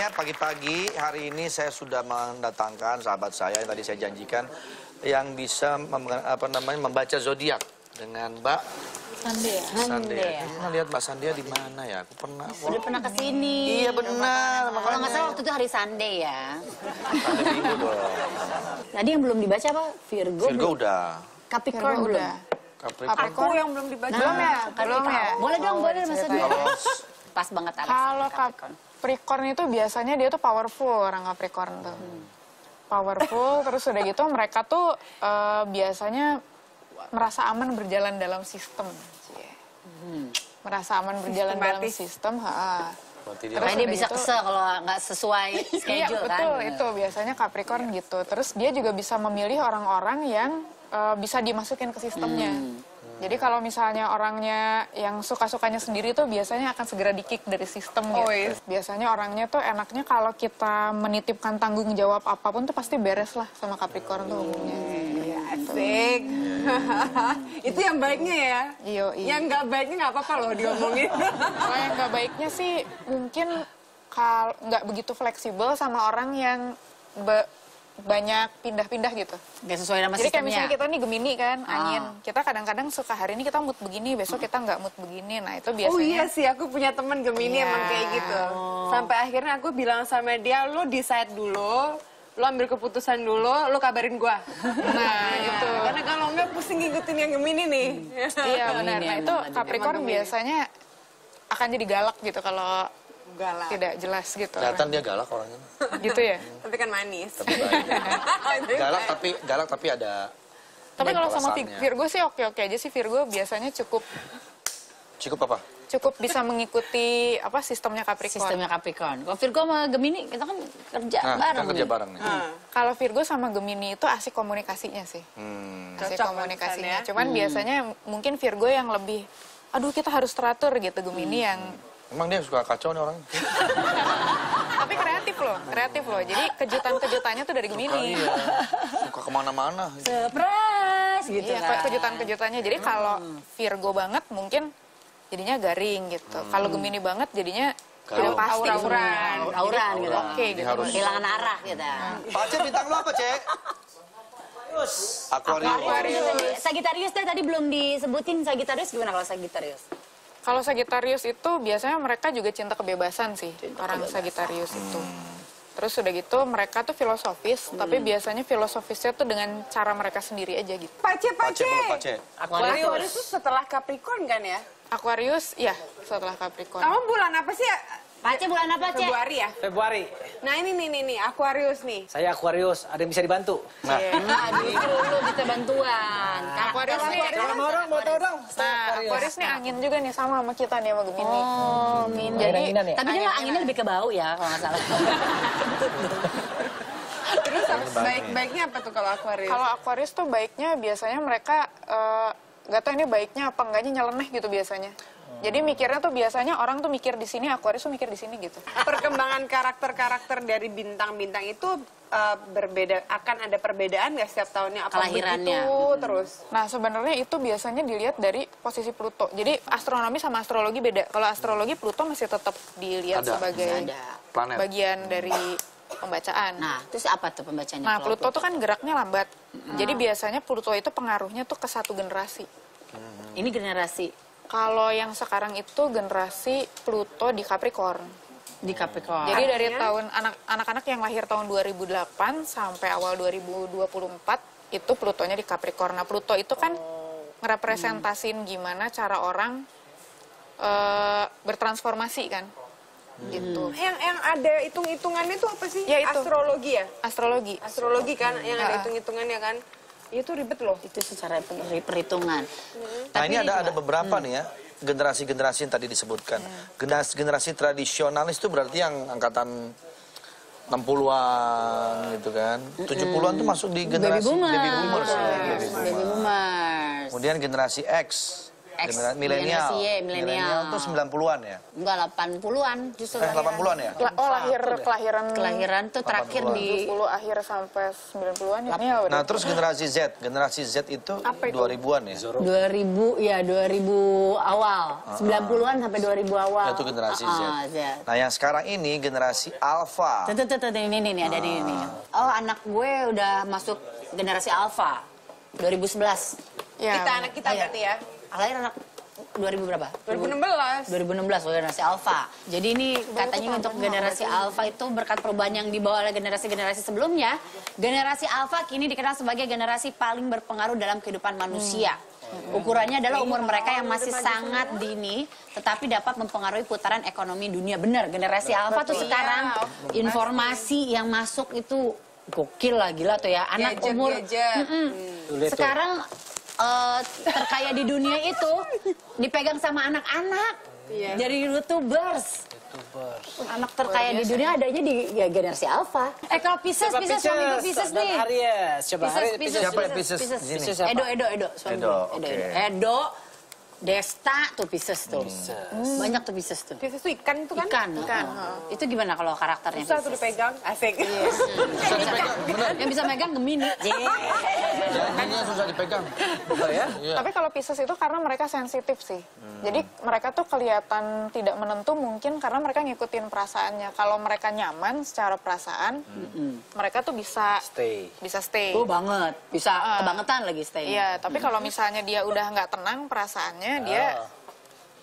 ya, pagi-pagi hari ini saya sudah mendatangkan sahabat saya yang tadi saya janjikan yang bisa membaca zodiak dengan Mbak Sandi. Pernah lihat Mbak Sandi di mana ya? Aku pernah. Sudah pernah ke sini. Iya benar. Kalau nggak salah waktu itu hari Sandi ya. Sandi Minggu dong. Tadi yang belum dibaca apa? Virgo. Virgo udah. Capricorn udah. Aku yang belum dibaca. Belum ya? Belum ya. Boleh dong, boleh Mas Sandi. Pas banget alasan. Kalau Capricorn itu biasanya dia tuh powerful, orang Capricorn tuh. Powerful, terus udah gitu mereka tuh biasanya merasa aman berjalan dalam sistem. Merasa aman berjalan dalam sistem. Karena dia bisa kesel kalau nggak sesuai schedule kan. Betul, itu biasanya Capricorn gitu. Terus dia juga bisa memilih orang-orang yang bisa dimasukin ke sistemnya. Jadi kalau misalnya orangnya yang suka-sukanya sendiri tuh biasanya akan segera di-kick dari sistem gitu. Biasanya orangnya tuh enaknya kalau kita menitipkan tanggung jawab apapun tuh pasti beres lah sama Capricorn tuh umumnya. Iya, asik. Itu yang baiknya ya? Iya, iya. Yang nggak baiknya nggak apa-apa loh diomongin. Kalau yang nggak baiknya sih mungkin kalau nggak begitu fleksibel sama orang yang banyak pindah-pindah gitu. Gak sesuai sama sistemnya. Jadi kayak misalnya kita nih Gemini kan, angin. Kita kadang-kadang suka hari ini kita mood begini, besok kita nggak mood begini. Nah itu biasanya. Oh iya sih, aku punya temen Gemini emang kayak gitu. Sampai akhirnya aku bilang sama dia, lo decide dulu, lo ambil keputusan dulu, lo kabarin gua. Nah itu. Karena kalau nggak pusing ngikutin yang Gemini nih. Iya benar. Nah itu Capricorn biasanya akan jadi galak gitu kalau galak. Tidak jelas gitu. Kelihatan dia galak orangnya. Gitu ya? Tapi kan manis. Tapi galak tapi ada. Tapi kalau sama Virgo sih oke-oke aja sih. Virgo biasanya cukup. Cukup apa? Cukup bisa mengikuti apa sistemnya Capricorn. Sistemnya Capricorn. Kalau Virgo sama Gemini kita kan kerja bareng. Kita kerja bareng nih. Kalau Virgo sama Gemini itu asik komunikasinya sih. Asik komunikasinya. Cuman biasanya mungkin Virgo yang lebih, aduh kita harus teratur gitu. Gemini yang emang dia suka kacau nih orang. Tapi kreatif loh. Jadi kejutan-kejutannya tuh dari Gemini. Suka kemana-mana. Surprise gitu kan. Iya, kejutan-kejutannya. Jadi kalau Virgo banget mungkin jadinya garing gitu. Kalau Gemini banget jadinya auran gitu. Oke gitu. Kehilangan arah gitu. Pace bintang lo apa, Cek? Aquarius. Sagittarius tadi belum disebutin. Sagittarius gimana kalau Sagittarius? Kalau Sagittarius itu biasanya mereka juga cinta kebebasan sih, orang Sagittarius itu. Terus udah gitu mereka tuh filosofis, tapi biasanya filosofisnya tuh dengan cara mereka sendiri aja gitu. Pace. Aquarius itu setelah Capricorn kan ya? Aquarius, ya setelah Capricorn. Kamu bulan apa sih? Pace bulan apa, Cek? Februari ya? Februari. Nah ini nih, Aquarius nih. Saya Aquarius, ada yang bisa dibantu? Nah, justru lu bisa bantuan. Aquarius nih, mau tau dong. Nah, Aquarius nih angin juga nih, sama kita nih, sama Gemini. Oh, jadi, tapi dia anginnya lebih ke bau ya, kalau nggak salah. Terus baiknya apa tuh kalau Aquarius? Kalau Aquarius tuh baiknya biasanya mereka, nggak tahu ini baiknya apa enggaknya nyeleneh gitu biasanya. Jadi mikirnya tuh biasanya orang tuh mikir di sini, Aquarius tuh mikir di sini gitu. Perkembangan karakter-karakter dari bintang-bintang itu berbeda, akan ada perbedaan nggak setiap tahunnya? Apa kelahirannya itu terus? Nah sebenarnya itu biasanya dilihat dari posisi Pluto. Jadi astronomi sama astrologi beda. Kalau astrologi Pluto masih tetap dilihat sebagai bagian dari pembacaan. Nah, terus apa tuh pembacanya? Nah, Pluto tuh kan geraknya lambat. Jadi biasanya Pluto itu pengaruhnya tuh ke satu generasi. Ini generasi. Kalau yang sekarang itu generasi Pluto di Capricorn. Di Capricorn. Jadi dari tahun anak-anak yang lahir tahun 2008 sampai awal 2024 itu Plutonya di Capricorn. Nah, Pluto itu kan ngerepresentasiin gimana cara orang bertransformasi kan. Gitu. Yang ada hitung-hitungannya itu apa sih? Ya, itu. Astrologi ya? Astrologi kan yang ada hitung-hitungannya kan. Itu ribet loh. Itu secara perhitungan. Nah ini ada beberapa nih ya, generasi-generasi yang tadi disebutkan. Generasi tradisionalis itu berarti yang angkatan 60-an gitu kan. 70-an itu masuk di generasi Baby Boomers. Kemudian generasi X. Milenial itu 90-an ya? Enggak, 80-an justru. 80-an ya? Oh, kelahiran tuh terakhir di 20 akhir sampai 90-an ya. Nah, terus generasi Z. Generasi Z itu 2000-an ya? 2000 awal. 90-an sampai 2000 awal. Itu generasi Z. Nah, yang sekarang ini generasi Alfa. Tuh, ini ada di ini. Oh, anak gue udah masuk generasi Alfa. 2011. Ya. Kita berarti ya. Lahir anak 2000 berapa? 2016 oleh generasi Alfa. Jadi ini katanya untuk generasi Alfa itu berkat perubahan yang dibawa oleh generasi-generasi sebelumnya, generasi Alfa kini dikenal sebagai generasi paling berpengaruh dalam kehidupan manusia. Ukurannya adalah umur mereka yang masih sangat dini, tetapi dapat mempengaruhi putaran ekonomi dunia. Benar, generasi Alfa tuh sekarang informasi yang masuk itu gokil lah, gila tuh ya. Anak umur sekarang terkaya di dunia itu dipegang sama anak-anak. Jadi YouTubers. Anak terkaya di dunia adanya di generasi Alfa. Kalau Pisces nih. Aries. Coba Pisces. Siapa Pisces? Edo. Edo. Desta tuh Pisces tuh. Banyak tuh Pisces tuh. Pisces tuh ikan itu kan? Ikan. Itu gimana kalau karakternya? Susah tuh dipegang, asik. Yang bisa megang Gemini. Gemininya susah dipegang. Tapi kalau Pisces itu karena mereka sensitif sih. Jadi mereka tuh kelihatan tidak menentu mungkin karena mereka ngikutin perasaannya. Kalau mereka nyaman secara perasaan, mereka tuh bisa stay. Tuh banget. Bisa kebangetan lagi stay. Iya, tapi kalau misalnya dia udah nggak tenang perasaannya, dia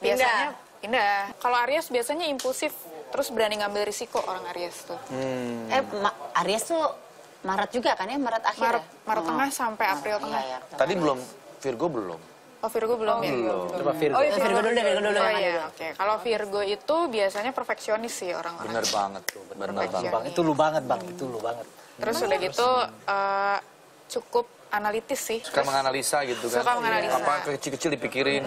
biasanya pindah. Kalau Aries biasanya impulsif, terus berani ngambil risiko orang Aries tuh. Aries tuh Maret juga kan ya, Maret akhir. Maret tengah sampai April tengah. Tadi belum Virgo belum. Oh, Virgo belum. Coba Virgo. Oh, Virgo dulu deh, Oke, kalau Virgo itu biasanya perfeksionis sih orang-orang. Bener banget tuh, Itu lu banget, Bang. Terus udah gitu cukup analitis sih. Suka menganalisa gitu kan. Apa kecil-kecil dipikirin.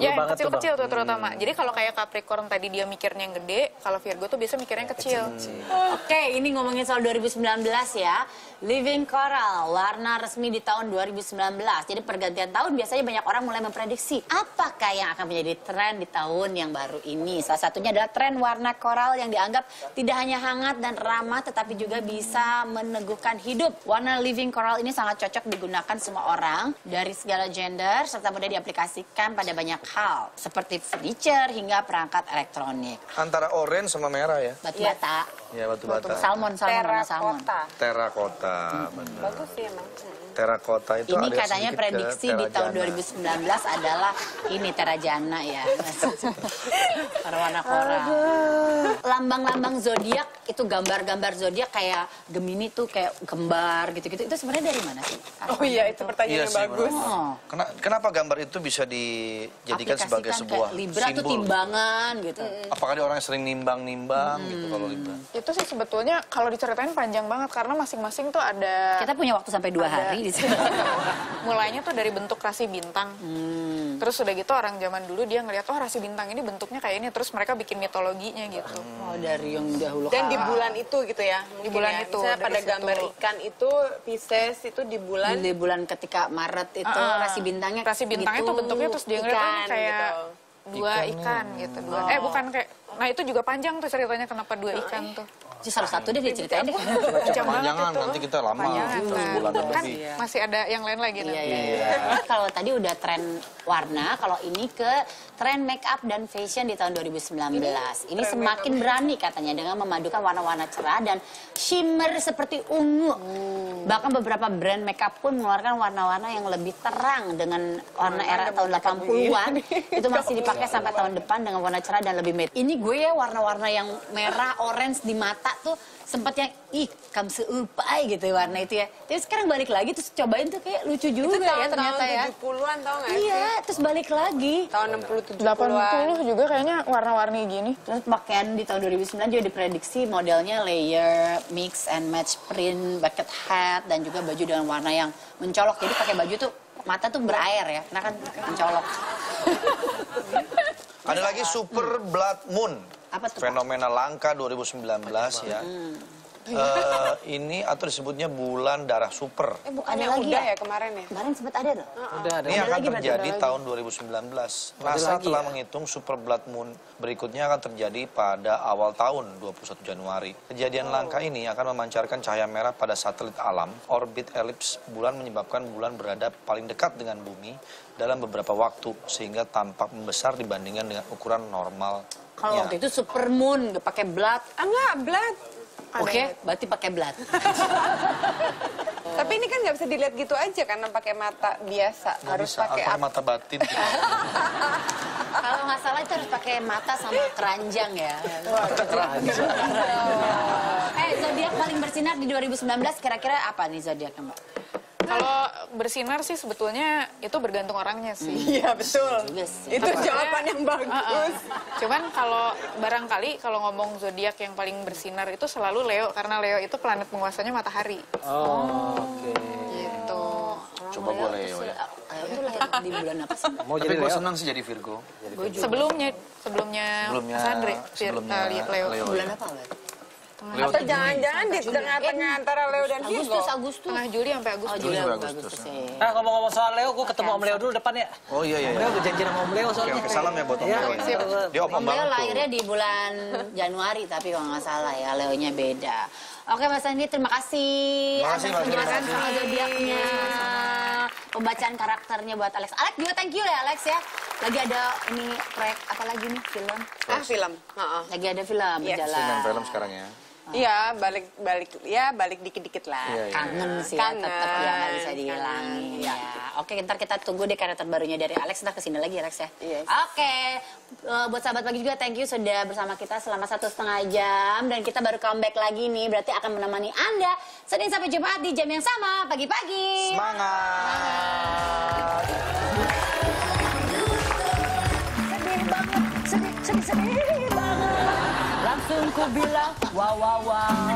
Yang kecil-kecil tuh terutama. Jadi kalau kayak Capricorn tadi dia mikirnya yang gede, kalau Virgo tuh biasa mikirnya yang kecil. Oke, ini ngomongin soal 2019 ya. Living Coral, warna resmi di tahun 2019. Jadi pergantian tahun biasanya banyak orang mulai memprediksi apakah yang akan menjadi tren di tahun yang baru ini. Salah satunya adalah tren warna koral yang dianggap tidak hanya hangat dan ramah, tetapi juga bisa meneguhkan hidup. Warna Living Coral ini sangat cocok digunakan semua orang dari segala gender, serta mudah diaplikasikan pada banyak hal, seperti furniture hingga perangkat elektronik. Antara orange sama merah ya? Batu bata. Ya, batu bata. Salmon. Terakota. Bagus sih emang. Terakota itu ini katanya prediksi di tahun 2019 adalah ini terajana ya. Warna koral. Lambang-lambang zodiak itu gambar-gambar zodiak kayak Gemini tuh kayak kembar gitu-gitu. Itu sebenarnya dari mana sih? Oh iya, itu pertanyaan yang bagus. Kenapa gambar itu bisa dijadikan sebagai sebuah simbol? Libra tuh timbangan gitu. Apakah dia orang yang sering nimbang-nimbang gitu kalau Libra? Itu sih sebetulnya kalau diceritain panjang banget karena masing-masing tuh ada. Kita punya waktu sampai 2 hari. Mulainya tuh dari bentuk rasi bintang. Terus udah gitu orang zaman dulu dia ngeliat, oh rasi bintang ini bentuknya kayak ini. Terus mereka bikin mitologinya gitu. Oh dari yang dahulu. Dan di bulan itu gitu ya? Di bulan itu. Misalnya pada gambar ikan itu, Pisces itu di bulan. Di bulan ketika Maret itu rasi bintangnya. Rasi bintangnya tuh bentuknya terus dia ngeliat kayak 2 ikan gitu. Bukan kayak, nah itu juga panjang tuh ceritanya kenapa 2 ikan tuh. Salah satu deh diceritain deh. Jangan nanti kita lama. Kan masih ada yang lain lagi. Kalau tadi udah tren warna, kalau ini ke tren make up dan fashion di tahun 2019. Ini semakin berani katanya dengan memadukan warna-warna cerah dan shimmer seperti ungu. Bahkan beberapa brand make up pun mengeluarkan warna-warna yang lebih terang dengan warna era tahun 80-an. Itu masih dipakai sampai tahun depan dengan warna cerah dan lebih matte. Ini gue ya warna-warna yang merah, orange di mata tuh sempatnya kamu seupai gitu warna itu ya. Tapi sekarang balik lagi terus cobain tuh kayak lucu juga ya ternyata ya. Tahun 70-an tau gak sih? Iya, terus balik lagi. Tahun 60-70-an. 80 juga kayaknya warna-warni gini. Terus pakaian di tahun 2009 juga diprediksi modelnya layer, mix and match print, bucket hat, dan juga baju dengan warna yang mencolok. Jadi pakai baju tuh mata tuh berair ya, karena kan mencolok. Ada lagi Super Blood Moon. Fenomena langka 2019 ya. ini atau disebutnya bulan darah super. Bukan ada lagi udah ya kemarin ya? Kemarin sempat ada loh. Ada. Ini akan terjadi tahun 2019. NASA telah menghitung Super Blood Moon berikutnya akan terjadi pada awal tahun 21 Januari. Kejadian langka ini akan memancarkan cahaya merah pada satelit alam, orbit elips bulan menyebabkan bulan berada paling dekat dengan bumi dalam beberapa waktu sehingga tampak membesar dibandingkan dengan ukuran normal. Kalau waktu itu super moon pakai blood, enggak blood. Oke, berarti pakai blood. Tapi ini kan nggak bisa dilihat gitu aja karena pakai mata biasa, gak harus pakai mata batin. Kalau nggak salah itu harus pakai mata sama keranjang ya. Mata keranjang. Zodiak paling bersinar di 2019 kira-kira apa nih zodiaknya Mbak? Kalau bersinar sih sebetulnya itu bergantung orangnya sih. Iya betul. Itu jawaban yang bagus. Cuman kalau barangkali kalau ngomong zodiak yang paling bersinar itu selalu Leo karena Leo itu planet penguasanya matahari. Oh, oke. Gitu. Coba gue Leo ya. Itu lahir di bulan apa sih? Tapi gue senang sih jadi Virgo. Sebelumnya Leo. Bulan apa? Atau jangan-jangan di tengah-tengah antara Leo dan Virgo. Agustus. Tengah Juli sampai Agustus. Ngomong-ngomong soal Leo, gue ketemu Om Leo dulu depan ya. Oh iya. Om Leo gue janji sama Om Leo soalnya. Oke, salam ya buat Om Leo. Dia Om Leo lahirnya di bulan Januari tapi kalau nggak salah ya Leonya beda. Oke Mas Sandi, terima kasih atas penjelasan soal zodiaknya, pembacaan karakternya buat Alex. Alex juga thank you ya Alex ya. Lagi ada ini proyek apa lagi nih film? Film. Lagi ada film berjalan. Film sekarang ya. Iya, balik dikit-dikit lah. Ya, kangen sih, tetap ya nggak bisa dihilangin. Ya. Oke, ntar kita tunggu deh karakter barunya dari Alex. Ntar kesini lagi Alex ya. Yes. Oke, buat sahabat pagi juga thank you sudah bersama kita selama 1,5 jam. Dan kita baru comeback lagi nih, berarti akan menemani Anda Senin sampai Jumat di jam yang sama, pagi-pagi. Semangat. Sedih banget, sedih banget. Langsung ku bilang, wow, wow, wow.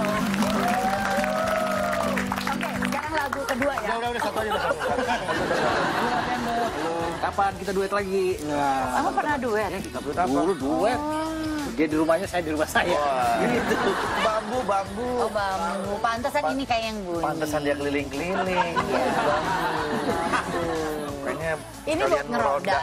Oke, sekarang lagu kedua ya. Udah, satu aja. Kapan kita duet lagi? Kamu pernah duet? Duet. Dia di rumahnya, saya di rumah saya. Gitu. Bambu. Oh, bambu. Pantesan ini kayak yang bunyi. Pantesan dia keliling-keliling. Bambu. Ini buat ngeroda.